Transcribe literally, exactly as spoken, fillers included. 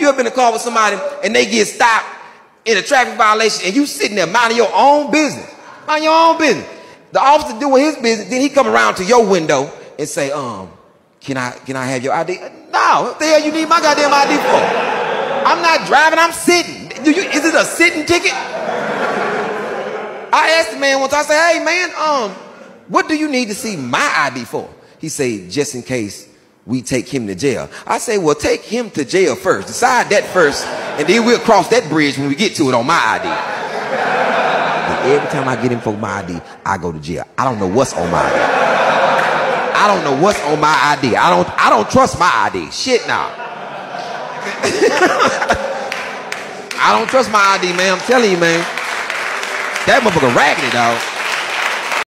You ever been in a car with somebody and they get stopped in a traffic violation and you sitting there minding your own business? Mind your own business. The officer doing his business, then he come around to your window and say, um, can I, can I have your I D? No, what the hell you need my goddamn I D for? I'm not driving, I'm sitting. Do you, is it a sitting ticket? I asked the man once, I said, hey man, um, what do you need to see my I D for? He said, just in case we take him to jail. I say, well, take him to jail first. Decide that first, and then we'll cross that bridge when we get to it on my I D. But every time I get him for my I D, I go to jail. I don't know what's on my I D. I don't know what's on my I D. I don't, I don't trust my I D. Shit now. I don't trust my I D, man. I'm telling you, man. That motherfucker raggedy, dog.